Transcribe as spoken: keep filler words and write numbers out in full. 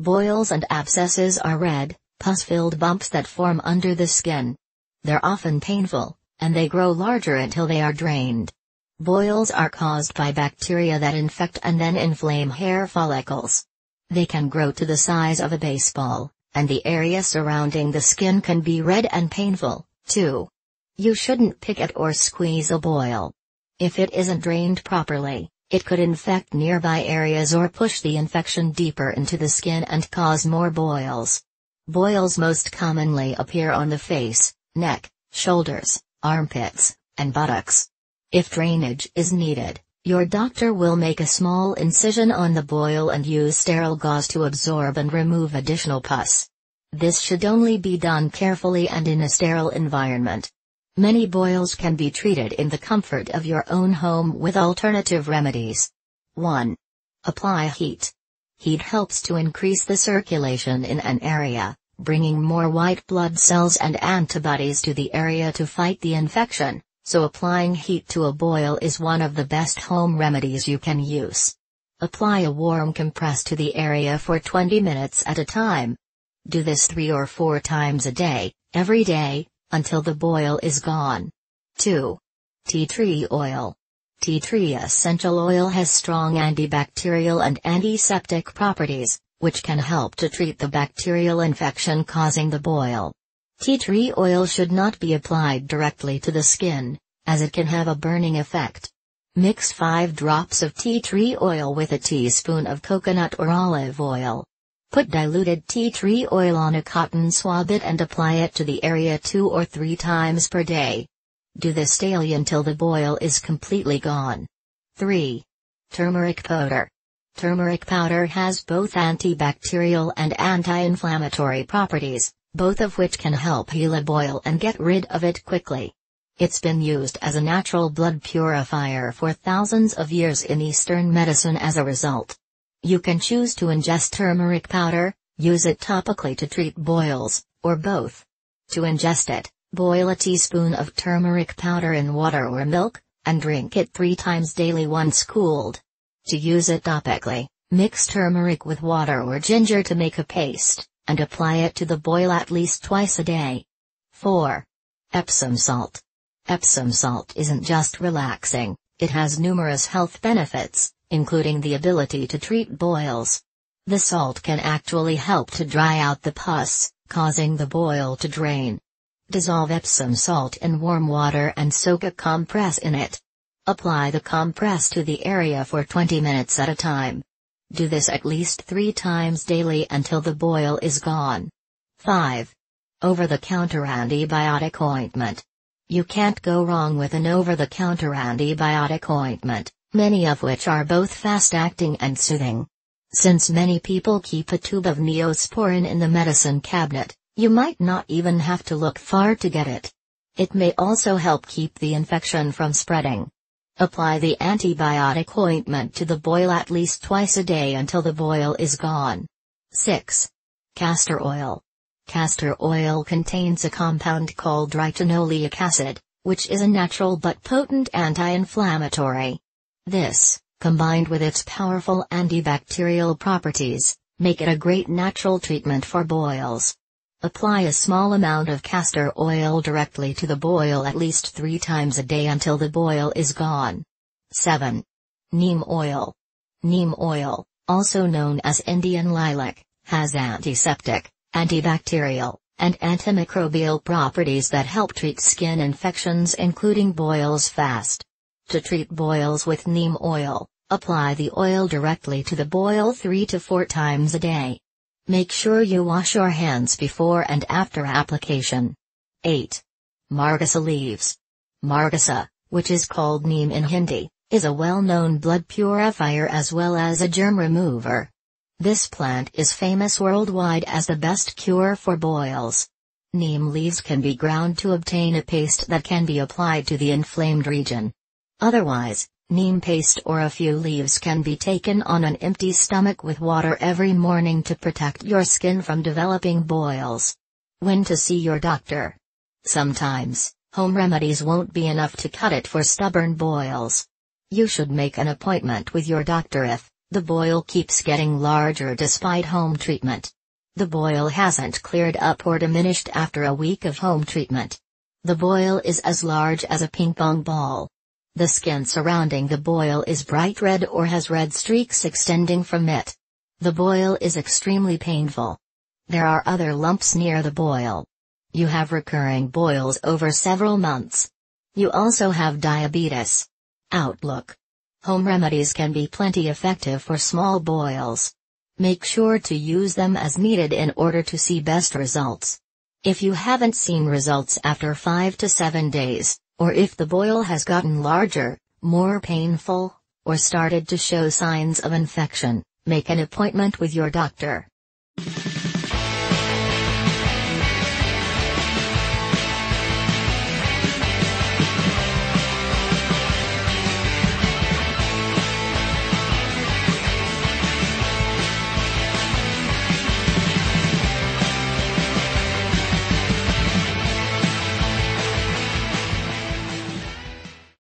Boils and abscesses are red, pus-filled bumps that form under the skin. They're often painful, and they grow larger until they are drained. Boils are caused by bacteria that infect and then inflame hair follicles. They can grow to the size of a baseball, and the area surrounding the skin can be red and painful, too. You shouldn't pick at or squeeze a boil. If it isn't drained properly, it could infect nearby areas or push the infection deeper into the skin and cause more boils. Boils most commonly appear on the face, neck, shoulders, armpits, and buttocks. If drainage is needed, your doctor will make a small incision on the boil and use sterile gauze to absorb and remove additional pus. This should only be done carefully and in a sterile environment. Many boils can be treated in the comfort of your own home with alternative remedies. one. Apply heat. Heat helps to increase the circulation in an area, bringing more white blood cells and antibodies to the area to fight the infection, so applying heat to a boil is one of the best home remedies you can use. Apply a warm compress to the area for twenty minutes at a time. Do this three or four times a day, every day, until the boil is gone. two. Tea tree oil. Tea tree essential oil has strong antibacterial and antiseptic properties, which can help to treat the bacterial infection causing the boil. Tea tree oil should not be applied directly to the skin, as it can have a burning effect. Mix five drops of tea tree oil with a teaspoon of coconut or olive oil. Put diluted tea tree oil on a cotton swab and apply it to the area two or three times per day. Do this daily until the boil is completely gone. three. Turmeric powder. Turmeric powder has both antibacterial and anti-inflammatory properties, both of which can help heal a boil and get rid of it quickly. It's been used as a natural blood purifier for thousands of years in Eastern medicine as a result. You can choose to ingest turmeric powder, use it topically to treat boils, or both. To ingest it, boil a teaspoon of turmeric powder in water or milk, and drink it three times daily once cooled. To use it topically, mix turmeric with water or ginger to make a paste, and apply it to the boil at least twice a day. four. Epsom salt. Epsom salt isn't just relaxing, it has numerous health benefits, including the ability to treat boils. The salt can actually help to dry out the pus, causing the boil to drain. Dissolve Epsom salt in warm water and soak a compress in it. Apply the compress to the area for twenty minutes at a time. Do this at least three times daily until the boil is gone. five. Over-the-counter antibiotic ointment. You can't go wrong with an over-the-counter antibiotic ointment, many of which are both fast-acting and soothing. Since many people keep a tube of Neosporin in the medicine cabinet, you might not even have to look far to get it. It may also help keep the infection from spreading. Apply the antibiotic ointment to the boil at least twice a day until the boil is gone. six. Castor oil. Castor oil contains a compound called ricinoleic acid, which is a natural but potent anti-inflammatory. This, combined with its powerful antibacterial properties, make it a great natural treatment for boils. Apply a small amount of castor oil directly to the boil at least three times a day until the boil is gone. seven. Neem oil. Neem oil, also known as Indian lilac, has antiseptic, antibacterial, and antimicrobial properties that help treat skin infections including boils fast. To treat boils with neem oil, apply the oil directly to the boil three to four times a day. Make sure you wash your hands before and after application. eight. Margosa leaves. Margosa, which is called neem in Hindi, is a well-known blood purifier as well as a germ remover. This plant is famous worldwide as the best cure for boils. Neem leaves can be ground to obtain a paste that can be applied to the inflamed region. Otherwise, neem paste or a few leaves can be taken on an empty stomach with water every morning to protect your skin from developing boils. When to see your doctor. Sometimes, home remedies won't be enough to cut it for stubborn boils. You should make an appointment with your doctor if, The boil keeps getting larger despite home treatment. The boil hasn't cleared up or diminished after a week of home treatment. The boil is as large as a ping pong ball. The skin surrounding the boil is bright red or has red streaks extending from it. The boil is extremely painful. There are other lumps near the boil. You have recurring boils over several months. You also have diabetes. Outlook. Home remedies can be plenty effective for small boils. Make sure to use them as needed in order to see best results. If you haven't seen results after five to seven days, or if the boil has gotten larger, more painful, or started to show signs of infection, make an appointment with your doctor.